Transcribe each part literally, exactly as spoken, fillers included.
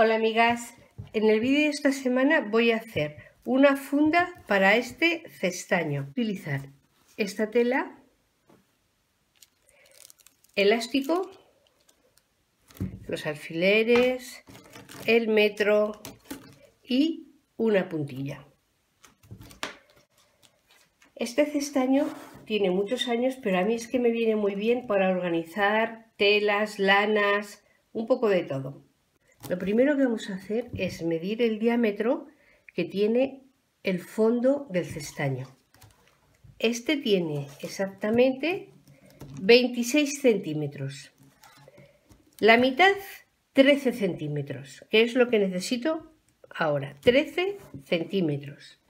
Hola amigas, en el vídeo de esta semana voy a hacer una funda para este cestaño. Utilizar esta tela, elástico, los alfileres, el metro y una puntilla. Este cestaño tiene muchos años, pero a mí es que me viene muy bien para organizar telas, lanas, un poco de todo. Lo primero que vamos a hacer es medir el diámetro que tiene el fondo del cestaño. Este tiene exactamente veintiséis centímetros. La mitad, trece centímetros, que es lo que necesito ahora, trece centímetros.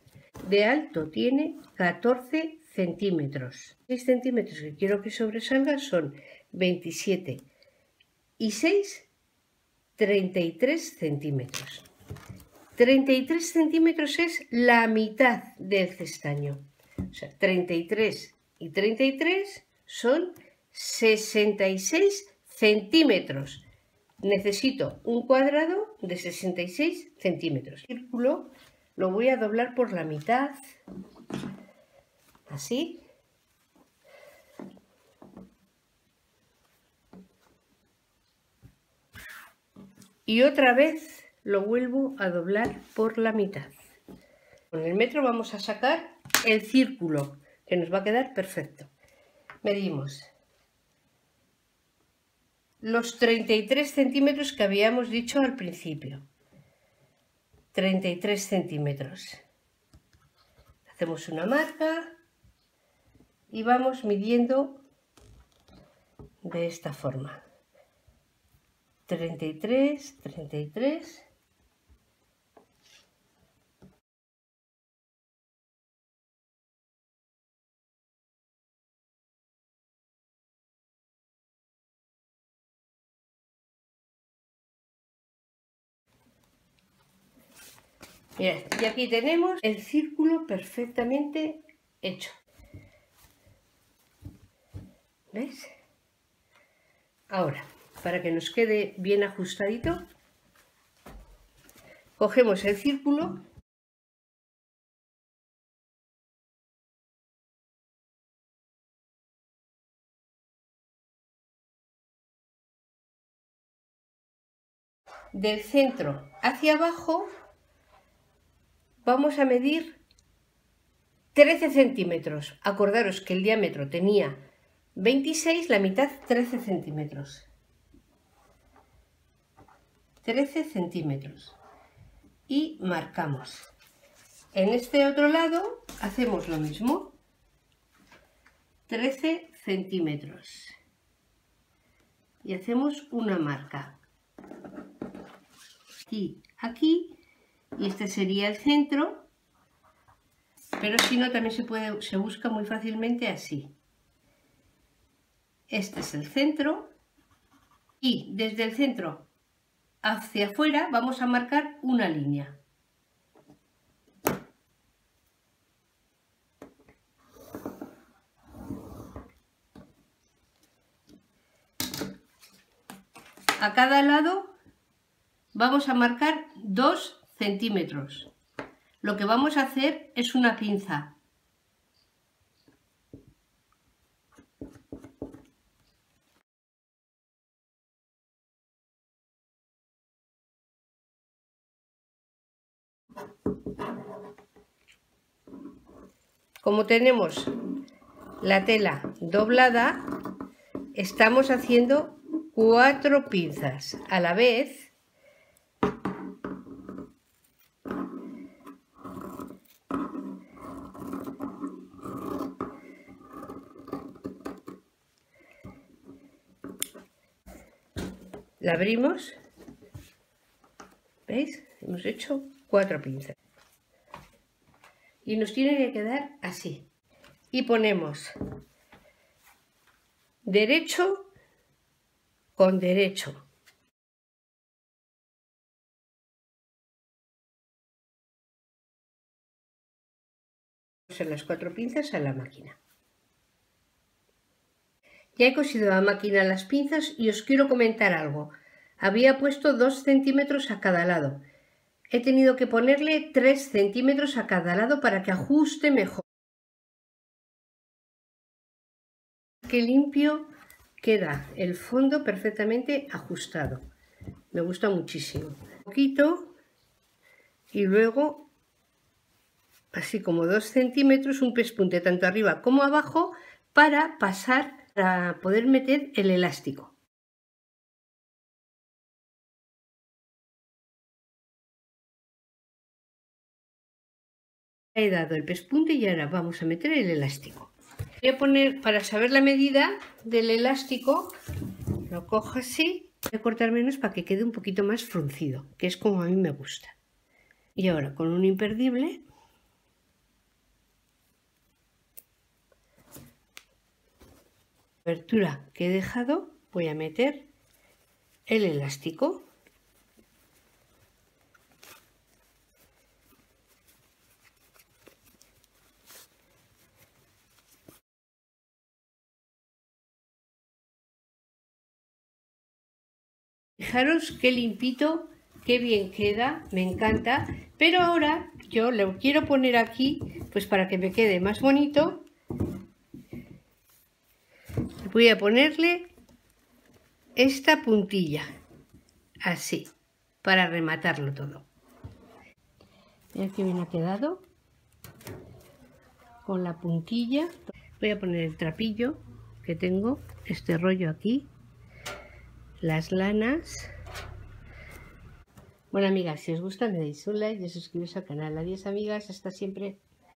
De alto tiene catorce centímetros. seis centímetros que quiero que sobresalga son veintisiete y seis, treinta y tres centímetros. treinta y tres centímetros es la mitad del cestaño. O sea, treinta y tres y treinta y tres son sesenta y seis centímetros. Necesito un cuadrado de sesenta y seis centímetros. El círculo lo voy a doblar por la mitad, así. Y otra vez lo vuelvo a doblar por la mitad. Con el metro vamos a sacar el círculo, que nos va a quedar perfecto. Medimos los treinta y tres centímetros que habíamos dicho al principio. treinta y tres centímetros. Hacemos una marca y vamos midiendo de esta forma. treinta y tres, treinta y tres. Mirad, y aquí tenemos el círculo perfectamente hecho. ¿Ves? Ahora, para que nos quede bien ajustadito, cogemos el círculo del centro hacia abajo. Vamos a medir trece centímetros. Acordaros que el diámetro tenía veintiséis, la mitad trece centímetros. trece centímetros y marcamos. En este otro lado hacemos lo mismo, trece centímetros, y hacemos una marca aquí, aquí, y este sería el centro, pero si no también se puede, se busca muy fácilmente así. Este es el centro y desde el centro hacia afuera vamos a marcar una línea. A cada lado vamos a marcar dos centímetros. Lo que vamos a hacer es una pinza. Como tenemos la tela doblada, estamos haciendo cuatro pinzas a la vez la abrimos. ¿Veis? Hemos hecho cuatro pinzas y nos tiene que quedar así. Y ponemos derecho con derecho. Vamos a las cuatro pinzas a la máquina. Ya he cosido a máquina las pinzas y os quiero comentar algo. Había puesto dos centímetros a cada lado. He tenido que ponerle tres centímetros a cada lado para que ajuste mejor. Qué limpio queda el fondo, perfectamente ajustado. Me gusta muchísimo. Un poquito y luego, así como dos centímetros, un pespunte tanto arriba como abajo para pasar, para poder meter el elástico. He dado el pespunte y ahora vamos a meter el elástico. Voy a poner, para saber la medida del elástico, lo cojo así. Voy a cortar menos para que quede un poquito más fruncido, que es como a mí me gusta. Y ahora con un imperdible abertura que he dejado, voy a meter el elástico. Fijaros qué limpito, qué bien queda, me encanta. Pero ahora yo lo quiero poner aquí, pues para que me quede más bonito. Voy a ponerle esta puntilla, así, para rematarlo todo. Mirad que bien ha quedado, con la puntilla. Voy a poner el trapillo que tengo, este rollo aquí. Las lanas. Bueno, amigas, si os gusta me dais un like y suscribiros al canal. Adiós, amigas, hasta siempre.